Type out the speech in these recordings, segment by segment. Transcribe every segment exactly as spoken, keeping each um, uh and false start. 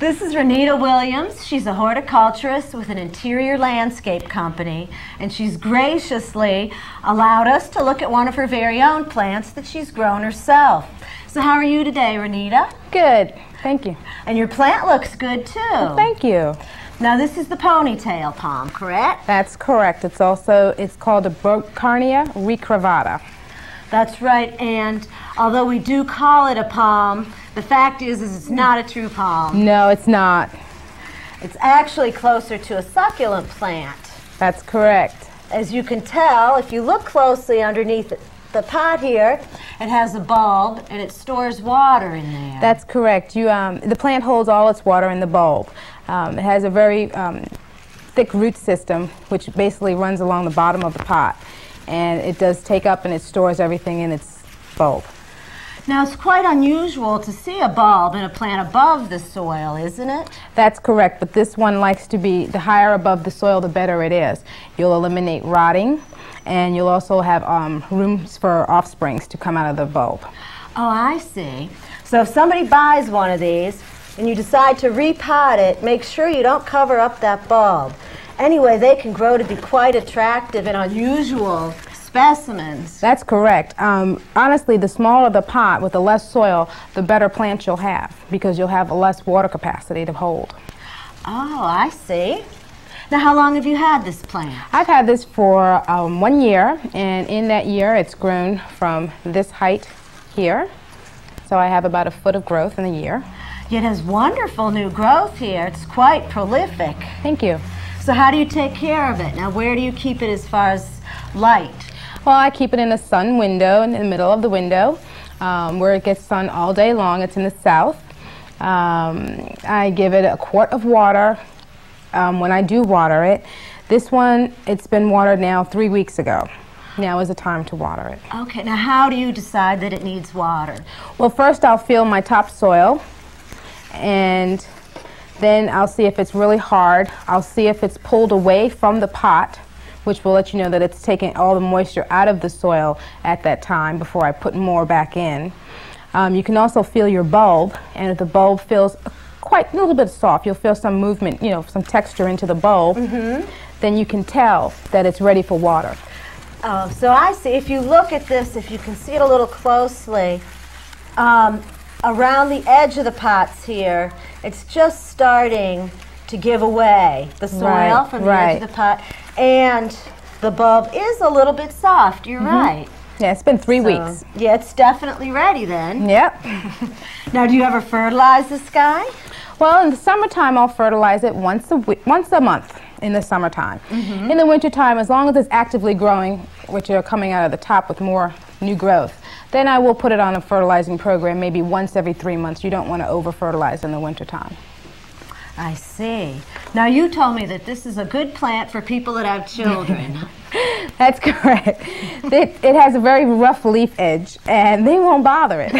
This is Renita Williams. She's a horticulturist with an interior landscape company, and she's graciously allowed us to look at one of her very own plants that she's grown herself. So how are you today, Renita? Good, thank you. And your plant looks good too. Well, thank you. Now this is the ponytail palm, correct? That's correct. It's also, it's called a Carnia recurvata. That's right, and although we do call it a palm, the fact is, is it's not a true palm. No, it's not. It's actually closer to a succulent plant. That's correct. As you can tell, if you look closely underneath the pot here, it has a bulb and it stores water in there. That's correct. You, um, the plant holds all its water in the bulb. Um, it has a very um, thick root system, which basically runs along the bottom of the pot. And it does take up and it stores everything in its bulb. Now it's quite unusual to see a bulb in a plant above the soil, isn't it? That's correct, but this one likes to be, the higher above the soil the better it is. You'll eliminate rotting and you'll also have um, rooms for offsprings to come out of the bulb. Oh, I see. So if somebody buys one of these and you decide to repot it, make sure you don't cover up that bulb. Anyway, they can grow to be quite attractive and unusual specimens. That's correct. Um, honestly, the smaller the pot with the less soil, the better plant you'll have because you'll have less water capacity to hold. Oh, I see. Now, how long have you had this plant? I've had this for um, one year, and in that year it's grown from this height here. So I have about a foot of growth in a year. It has wonderful new growth here. It's quite prolific. Thank you. So how do you take care of it? Now, where do you keep it as far as light? Well, I keep it in a sun window, in the middle of the window, um, where it gets sun all day long. It's in the south. Um, I give it a quart of water um, when I do water it. This one, it's been watered now three weeks ago. Now is the time to water it. Okay, now how do you decide that it needs water? Well, first I'll feel my topsoil, and then I'll see if it's really hard. I'll see if it's pulled away from the pot, which will let you know that it's taking all the moisture out of the soil at that time before I put more back in. Um, you can also feel your bulb, and if the bulb feels quite a little bit soft, you'll feel some movement, you know, some texture into the bulb, mm-hmm. Then you can tell that it's ready for water. Oh, so I see. If you look at this, if you can see it a little closely, um, around the edge of the pots here, it's just starting to give away the soil right, from the right. edge of the pot. And the bulb is a little bit soft, you're mm-hmm. right. Yeah, it's been three so, weeks. Yeah, it's definitely ready then. Yep. Now, do you ever fertilize this guy? Well, in the summertime, I'll fertilize it once a, once a month in the summertime. Mm-hmm. In the wintertime, as long as it's actively growing, which are coming out of the top with more new growth, then I will put it on a fertilizing program maybe once every three months. You don't want to over-fertilize in the wintertime. I see. Now, you told me that this is a good plant for people that have children. That's correct. it, it has a very rough leaf edge, and they won't bother it.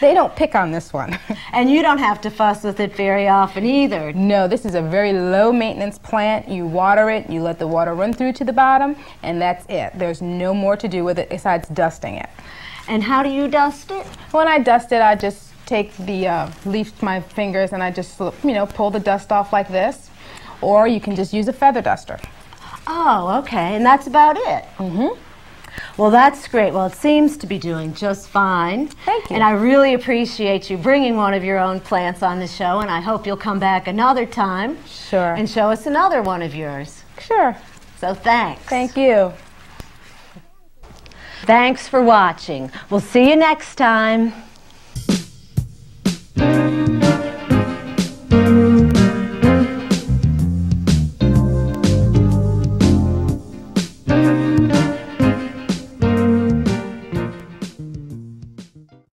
They don't pick on this one. And you don't have to fuss with it very often either. No, this is a very low-maintenance plant. You water it, you let the water run through to the bottom, and that's it. There's no more to do with it besides dusting it. And how do you dust it? When I dust it, I just take the uh, leaf to my fingers and I just, you know, pull the dust off like this, or you can just use a feather duster. Oh, okay, and that's about it. Mm-hmm. Well, that's great. Well, it seems to be doing just fine. Thank you. And I really appreciate you bringing one of your own plants on the show, and I hope you'll come back another time. Sure. And show us another one of yours. Sure. So thanks. Thank you. Thanks for watching. We'll see you next time.